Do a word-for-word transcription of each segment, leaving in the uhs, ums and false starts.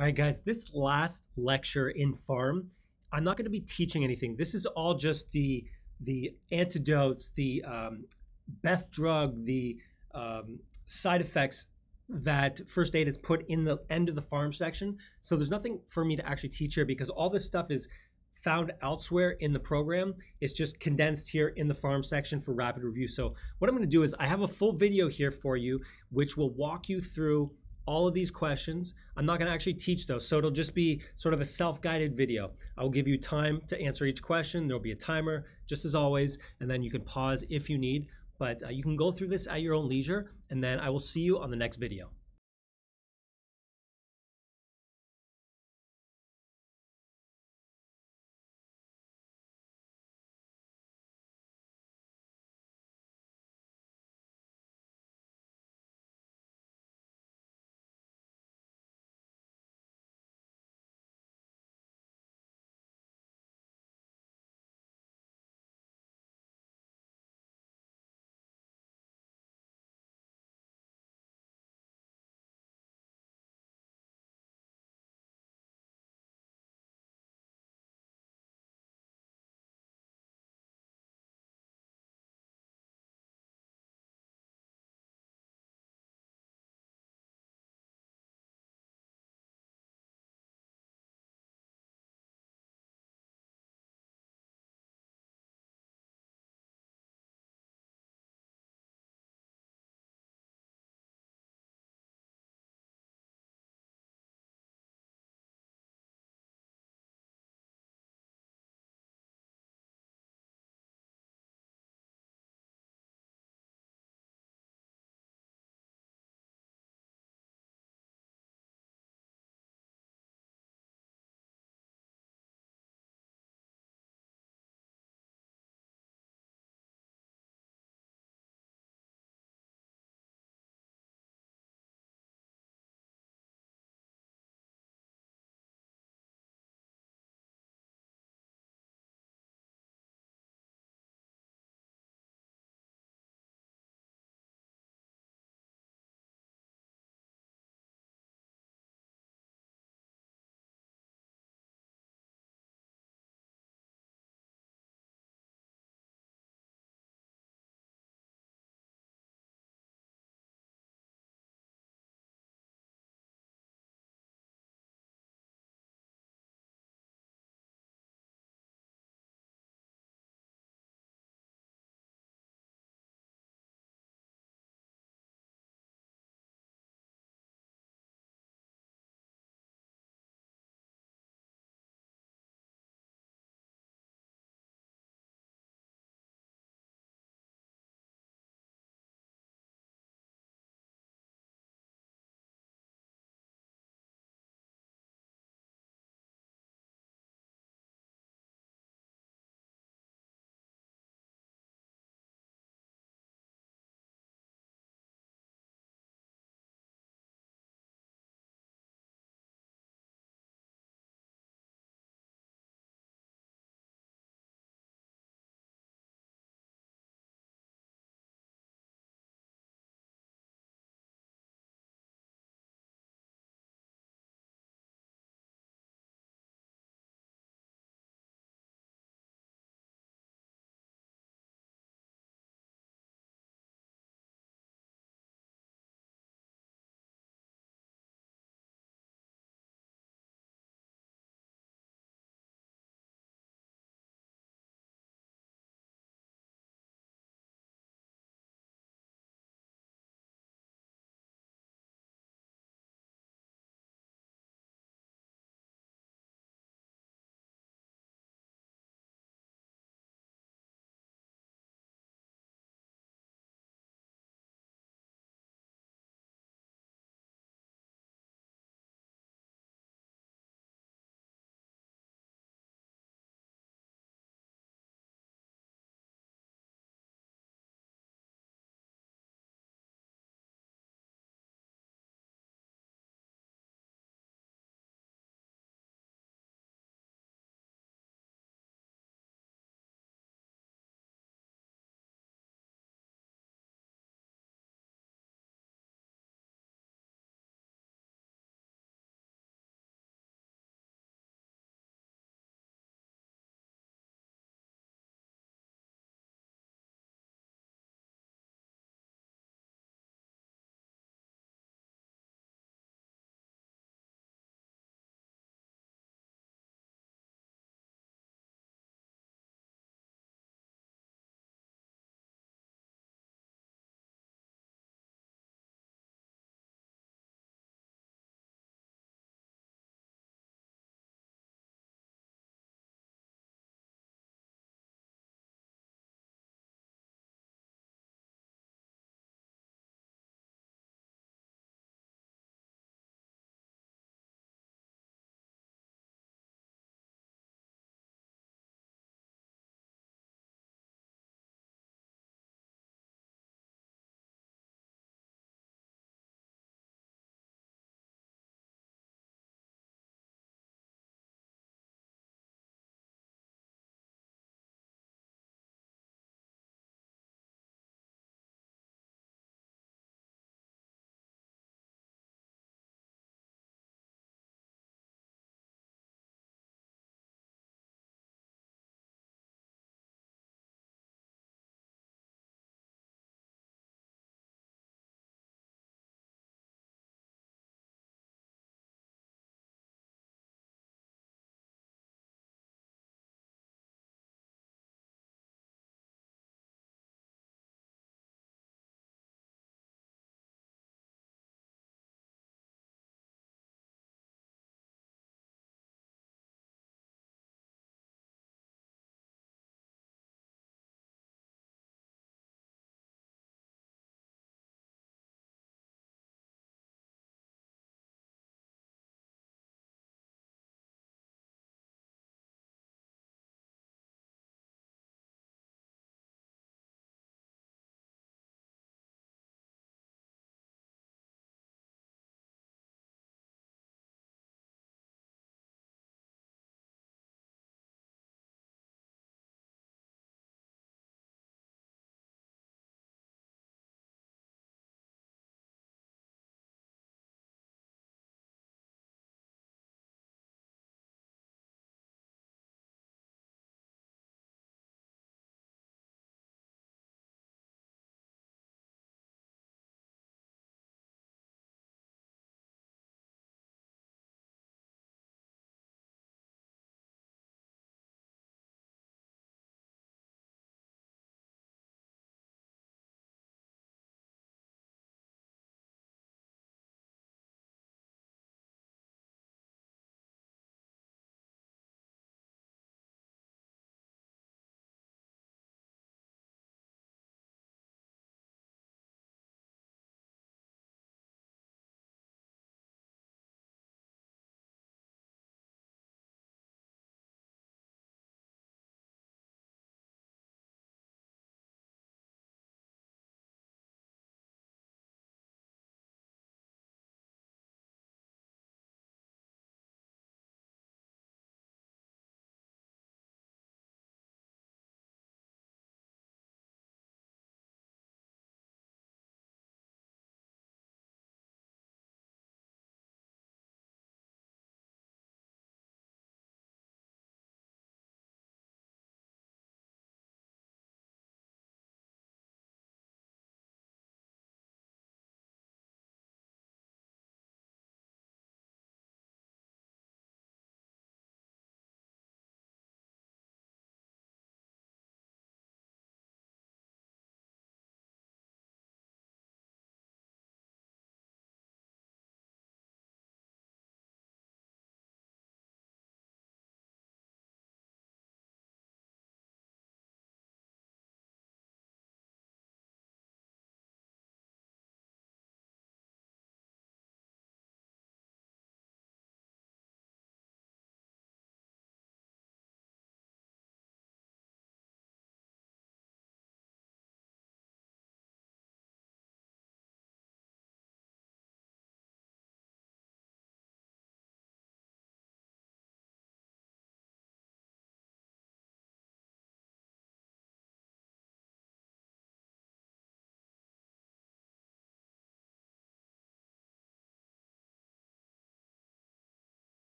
All right, guys, this last lecture in Farm, I'm not going to be teaching anything. This is all just the the antidotes, the um, best drug, the um, side effects that First Aid is put in the end of the Farm section. So there's nothing for me to actually teach here because all this stuff is found elsewhere in the program. It's just condensed here in the Farm section for rapid review. So what I'm going to do is I have a full video here for you, which will walk you through all of these questions. I'm not going to actually teach those, so it'll just be sort of a self-guided video. I'll give you time to answer each question. There'll be a timer, just as always, and then you can pause if you need, but uh, you can go through this at your own leisure, and then I will see you on the next video.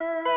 you